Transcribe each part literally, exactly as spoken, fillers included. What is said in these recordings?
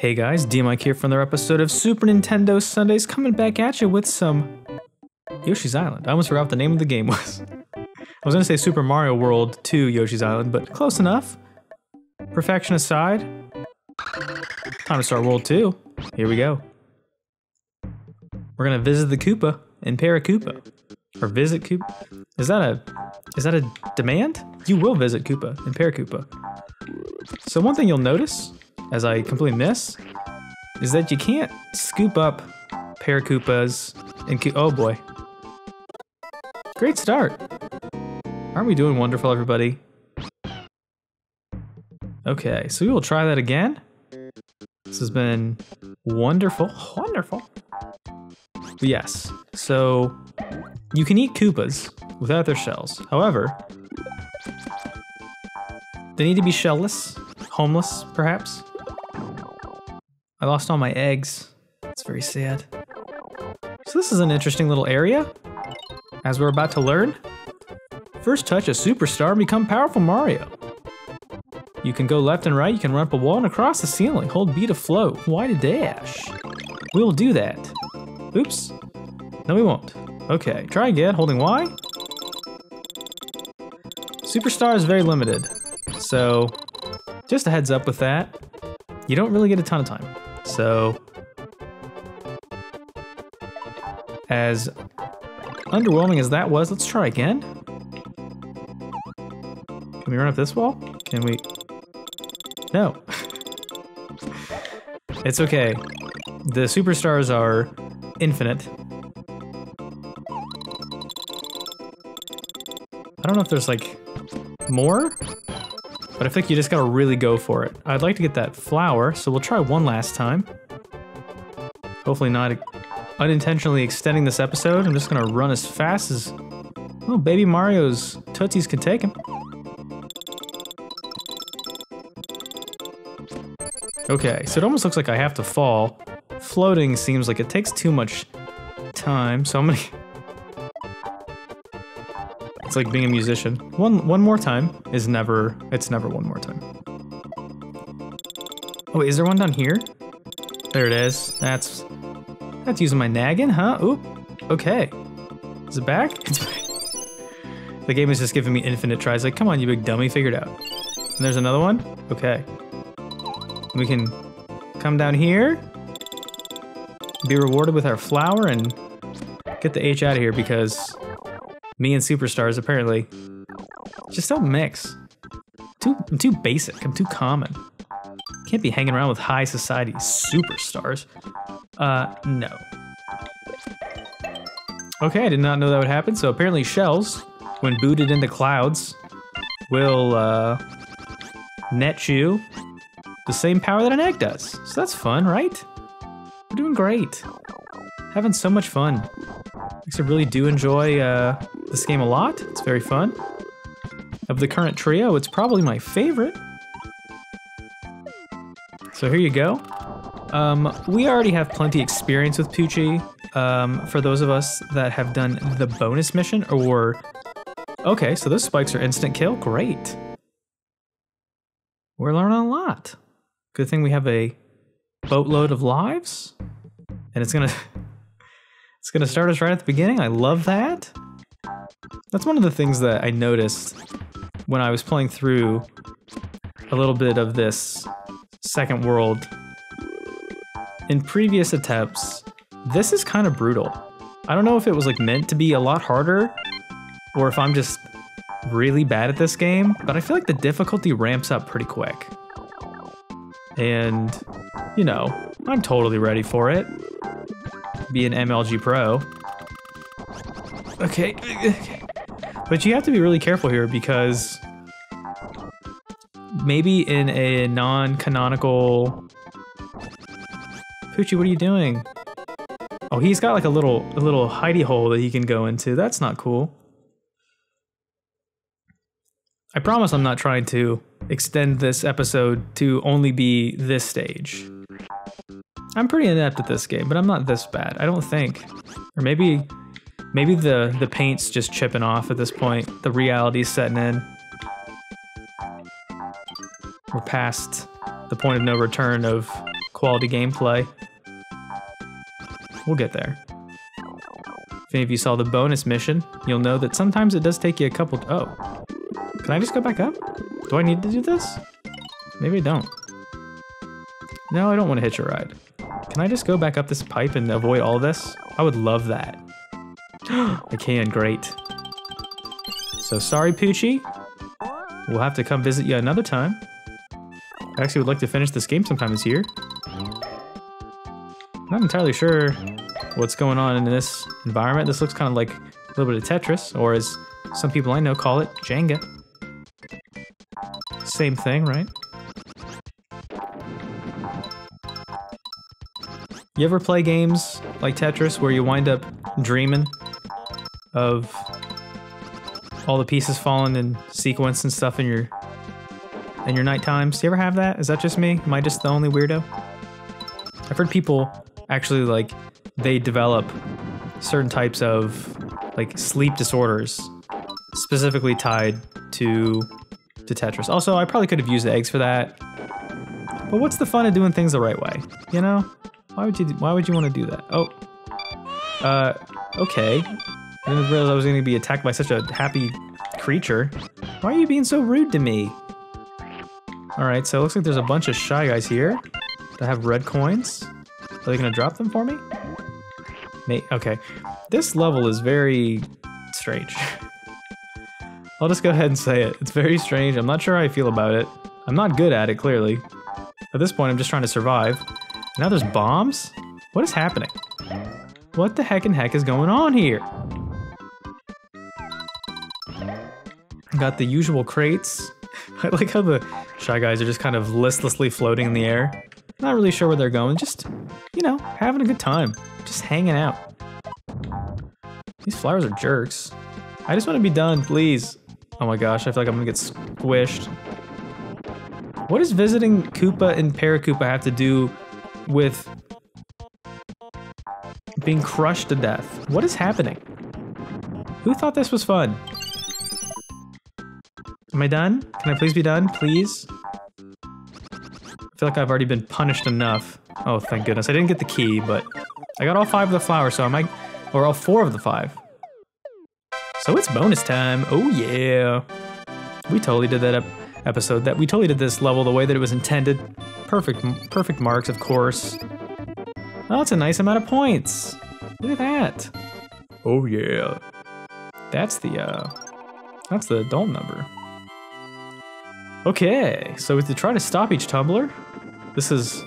Hey guys, D Mike here from another episode of Super Nintendo Sundays, coming back at you with some Yoshi's Island. I almost forgot what the name of the game was. I was gonna say Super Mario World two Yoshi's Island, but close enough. Perfection aside, time to start World two. Here we go. We're gonna visit the Koopa in Paracoopa. Or visit Koopa? Is that a is that a demand? You will visit Koopa in Paracoopa. So one thing you'll notice, as I completely miss, is that you can't scoop up Paracoopas and Ko- oh boy. Great start. Aren't we doing wonderful, everybody? Okay, so we will try that again. This has been wonderful, wonderful. But yes, so you can eat Koopas without their shells. However, they need to be shellless, homeless, perhaps. I lost all my eggs. It's very sad. So this is an interesting little area, as we're about to learn. First touch a superstar and become powerful Mario. You can go left and right, you can run up a wall and across the ceiling. Hold B to float. Y to dash. We will do that. Oops. No, we won't. Okay, try again, holding Y. Superstar is very limited, so just a heads up with that. You don't really get a ton of time. So, as underwhelming as that was, let's try again. Can we run up this wall? Can we? No. It's okay. The superstars are infinite. I don't know if there's like more, but I think you just gotta really go for it. I'd like to get that flower, so we'll try one last time. Hopefully not unintentionally extending this episode. I'm just gonna run as fast as, oh, baby Mario's tootsies can take him. Okay, so it almost looks like I have to fall. Floating seems like it takes too much time, so I'm gonna... It's like being a musician. One one more time is never, it's never one more time. Oh wait, is there one down here? There it is. That's, that's using my nagging, huh? Oop, okay. Is it back? It's back. The game is just giving me infinite tries. Like, come on, you big dummy, figure it out. And there's another one? Okay. We can come down here, be rewarded with our flower, and get the H out of here because me and superstars apparently just don't mix. Too, I'm too basic. I'm too common. Can't be hanging around with high society superstars. Uh, no. Okay, I did not know that would happen. So apparently shells, when booted into clouds, will uh, net you the same power that an egg does. So that's fun, right? We're doing great. Having so much fun. I really do enjoy uh, this game a lot. It's very fun. Of the current trio, it's probably my favorite. So here you go. Um, we already have plenty experience with Poochy. Um, for those of us that have done the bonus mission, or... Okay, so those spikes are instant kill. Great. We're learning a lot. Good thing we have a boatload of lives. And it's gonna... It's gonna start us right at the beginning. I love that. That's one of the things that I noticed when I was playing through a little bit of this second world. In previous attempts, this is kind of brutal. I don't know if it was like meant to be a lot harder or if I'm just really bad at this game, but I feel like the difficulty ramps up pretty quick. And, you know, I'm totally ready for it. Be an M L G pro. Okay. But you have to be really careful here because maybe in a non-canonical... Poochy, what are you doing? Oh, he's got like a little a little hidey hole that he can go into. That's not cool. I promise I'm not trying to extend this episode to only be this stage. I'm pretty inept at this game, but I'm not this bad, I don't think. Or maybe maybe the, the paint's just chipping off at this point. The reality's setting in. We're past the point of no return of quality gameplay. We'll get there. If any of you saw the bonus mission, you'll know that sometimes it does take you a couple... Oh. Can I just go back up? Do I need to do this? Maybe I don't. No, I don't want to hitch a ride. Can I just go back up this pipe and avoid all this? I would love that. I can, great. So sorry, Poochy. We'll have to come visit you another time. I actually would like to finish this game sometime this year. I'm not entirely sure what's going on in this environment. This looks kind of like a little bit of Tetris, or as some people I know call it, Jenga. Same thing, right? You ever play games like Tetris where you wind up dreaming of all the pieces falling in sequence and stuff in your in your night times? Do you ever have that? Is that just me? Am I just the only weirdo? I've heard people actually, like, they develop certain types of, like, sleep disorders specifically tied to to Tetris. Also, I probably could have used the eggs for that. But what's the fun of doing things the right way? You know? Why would you, why would you want to do that? Oh. Uh, okay. I didn't realize I was going to be attacked by such a happy creature. Why are you being so rude to me? Alright, so it looks like there's a bunch of Shy Guys here that have red coins. Are they going to drop them for me? May okay. This level is very strange. I'll just go ahead and say it. It's very strange. I'm not sure how I feel about it. I'm not good at it, clearly. At this point, I'm just trying to survive. Now there's bombs? What is happening? What the heck and heck is going on here? Got the usual crates. I like how the Shy Guys are just kind of listlessly floating in the air. Not really sure where they're going, just, you know, having a good time. Just hanging out. These flowers are jerks. I just want to be done, please. Oh my gosh, I feel like I'm gonna get squished. What does visiting Koopa and Paracoopa have to do with being crushed to death? What is happening? Who thought this was fun? Am I done? Can I please be done? Please? I feel like I've already been punished enough. Oh, thank goodness. I didn't get the key, but I got all five of the flowers, so I might... Or all four of the five. So it's bonus time. Oh, yeah. We totally did that up... episode that we totally did this level the way that it was intended. Perfect, perfect marks, of course. Oh, that's a nice amount of points. Look at that. Oh yeah. That's the uh, that's the dome number. Okay, so we have to try to stop each tumbler. This is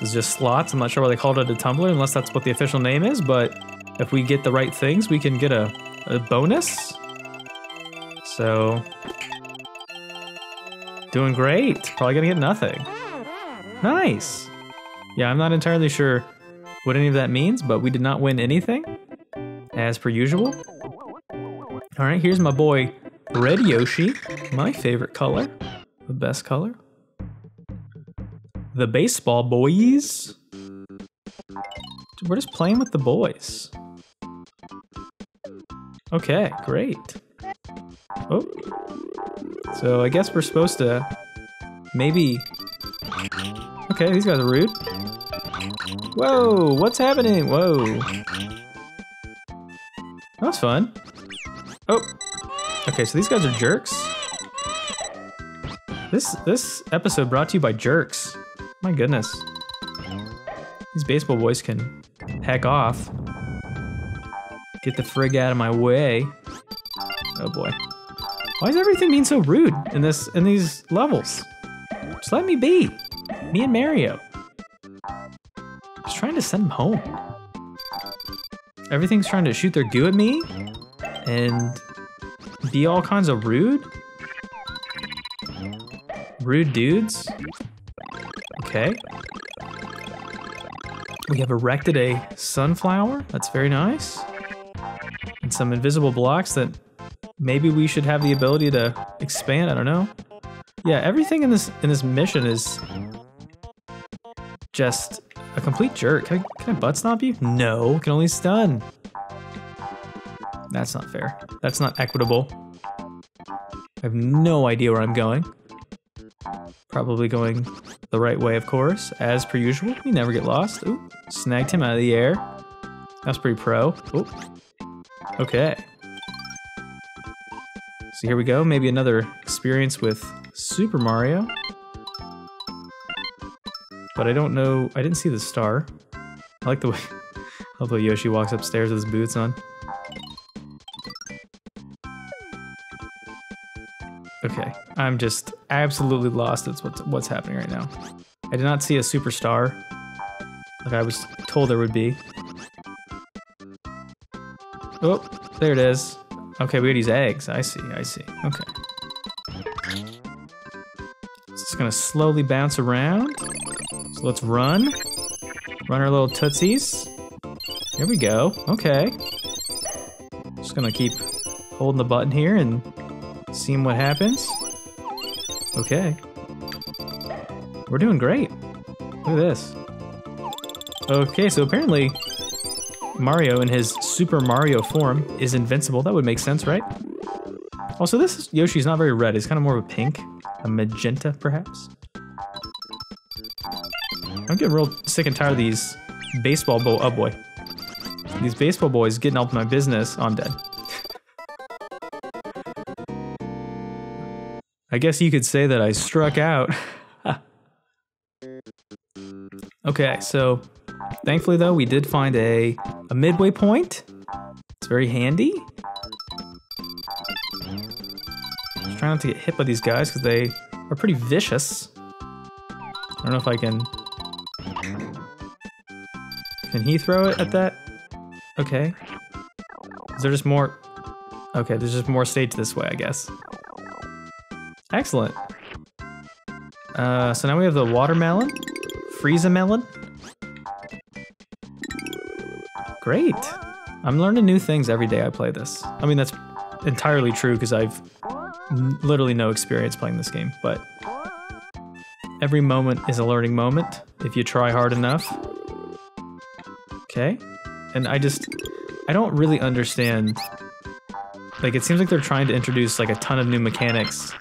this is just slots. I'm not sure why they called it a tumbler, unless that's what the official name is. But if we get the right things, we can get a a bonus. So. Doing great. Probably gonna get nothing. Nice. Yeah, I'm not entirely sure what any of that means, but we did not win anything, as per usual. All right, here's my boy, Red Yoshi, my favorite color, the best color. The baseball boys. We're just playing with the boys. Okay, great. Oh. So I guess we're supposed to maybe... Okay, these guys are rude. Whoa, what's happening? Whoa. That was fun. Oh. Okay, so these guys are jerks. This this episode brought to you by jerks. My goodness. These baseball boys can heck off. Get the frig out of my way. Oh boy. Why is everything being so rude in this in these levels? Just let me be. Me and Mario. Just trying to send them home. Everything's trying to shoot their goo at me and be all kinds of rude. Rude dudes. Okay. We have erected a sunflower. That's very nice. And some invisible blocks that maybe we should have the ability to expand, I don't know. Yeah, everything in this in this mission is just a complete jerk. Can I, can I butt stomp you? No, can only stun. That's not fair. That's not equitable. I have no idea where I'm going. Probably going The right way, of course, as per usual. We never get lost. Ooh, snagged him out of the air. That's pretty pro. Ooh. Okay. So here we go. Maybe another experience with Super Mario. But I don't know. I didn't see the star. I like the way, I love the way Yoshi walks upstairs with his boots on. Okay, I'm just absolutely lost. That's what's what's happening right now. I did not see a superstar, like I was told there would be. Oh, there it is. Okay, we gotta use eggs. I see. I see. Okay. It's just gonna slowly bounce around. So let's run. Run our little tootsies. There we go. Okay. Just gonna keep holding the button here and seeing what happens. Okay. We're doing great. Look at this. Okay, so apparently Mario in his Super Mario form is invincible. That would make sense, right? Also, this Yoshi's not very red. It's kind of more of a pink, a magenta, perhaps. I'm getting real sick and tired of these baseball bo- oh boy. These baseball boys getting up in my business. Oh, I'm dead. I guess you could say that I struck out. Okay, so thankfully though, we did find a, a midway point. It's very handy. Just trying not to get hit by these guys because they are pretty vicious. I don't know if I can... Can he throw it at that? Okay. Is there just more... Okay, there's just more stage this way, I guess. Excellent. Uh, so now we have the watermelon, freeze-a-melon. Great. I'm learning new things every day I play this. I mean, that's entirely true because I've literally no experience playing this game, but every moment is a learning moment if you try hard enough. Okay. And I just, I don't really understand. Like, it seems like they're trying to introduce like a ton of new mechanics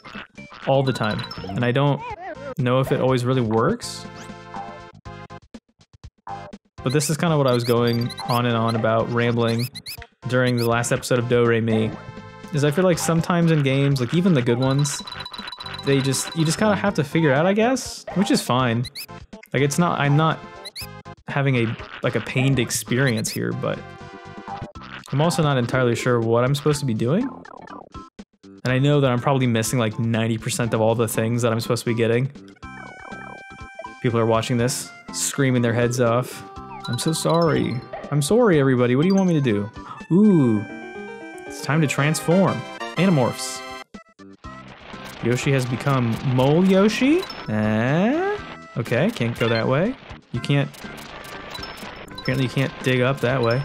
all the time, and I don't know if it always really works. But this is kind of what I was going on and on about, rambling during the last episode of Do Re Mi, is I feel like sometimes in games, like even the good ones, they just, you just kind of have to figure out, I guess, which is fine. Like, it's not, I'm not having a, like a pained experience here, but I'm also not entirely sure what I'm supposed to be doing. And I know that I'm probably missing like ninety percent of all the things that I'm supposed to be getting. People are watching this, screaming their heads off. I'm so sorry. I'm sorry, everybody. What do you want me to do? Ooh, it's time to transform. Animorphs. Yoshi has become Mole Yoshi. Eh? Okay, can't go that way. You can't... Apparently you can't dig up that way.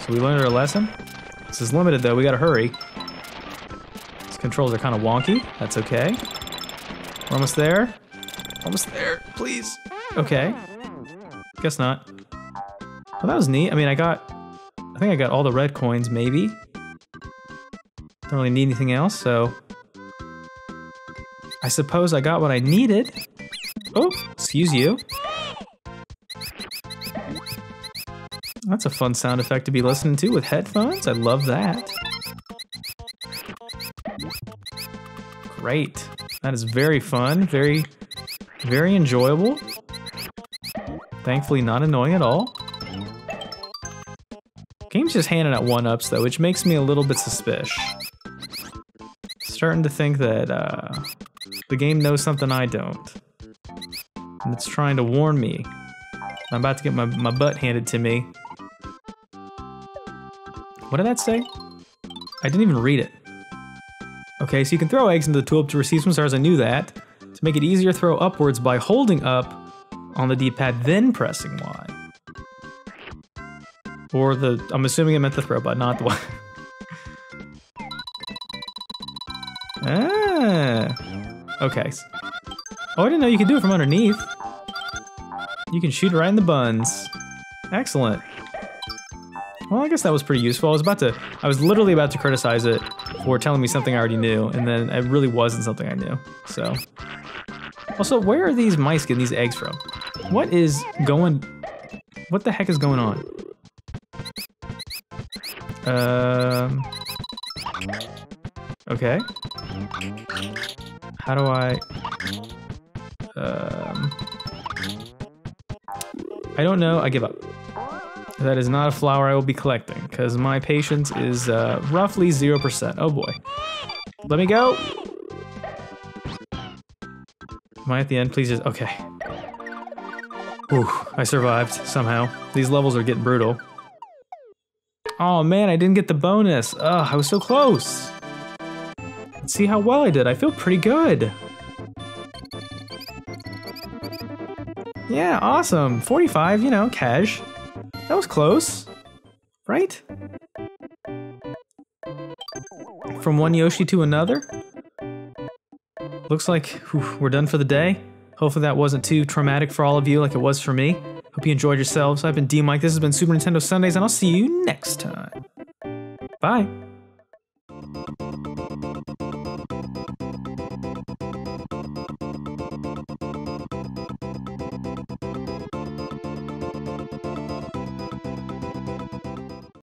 So we learned our lesson. This is limited though, we gotta hurry. These controls are kind of wonky, that's okay. We're almost there. Almost there, please. Okay. Guess not. Well, that was neat. I mean, I got, I think I got all the red coins, maybe. Don't really need anything else, so. I suppose I got what I needed. Oh, excuse you. That's a fun sound effect to be listening to with headphones. I love that. Great. That is very fun. Very, very enjoyable. Thankfully not annoying at all. Game's just handing out one-ups though, which makes me a little bit suspicious. Starting to think that uh, the game knows something I don't. And it's trying to warn me. I'm about to get my, my butt handed to me. What did that say? I didn't even read it. Okay, so you can throw eggs into the tulip to receive some stars, I knew that. To make it easier, throw upwards by holding up on the D-pad, then pressing Y. Or the, I'm assuming it meant the throw button, not the Y. Ah, okay. Oh, I didn't know you could do it from underneath. You can shoot right in the buns. Excellent. Well, I guess that was pretty useful. I was about to, I was literally about to criticize it for telling me something I already knew, and then it really wasn't something I knew, so. Also, where are these mice getting these eggs from? What is going... What the heck is going on? Um... Okay. How do I... Um... I don't know. I give up. That is not a flower I will be collecting, because my patience is uh, roughly zero percent. Oh boy. Let me go! Am I at the end? Please just... Okay. Ooh, I survived, somehow. These levels are getting brutal. Oh man, I didn't get the bonus! Ugh, I was so close! Let's see how well I did. I feel pretty good! Yeah, awesome! forty-five, you know, cash. That was close, right? From one Yoshi to another? Looks like whew, we're done for the day. Hopefully that wasn't too traumatic for all of you like it was for me. Hope you enjoyed yourselves. I've been D-Mike, this has been Super Nintendo Sundays, and I'll see you next time. Bye.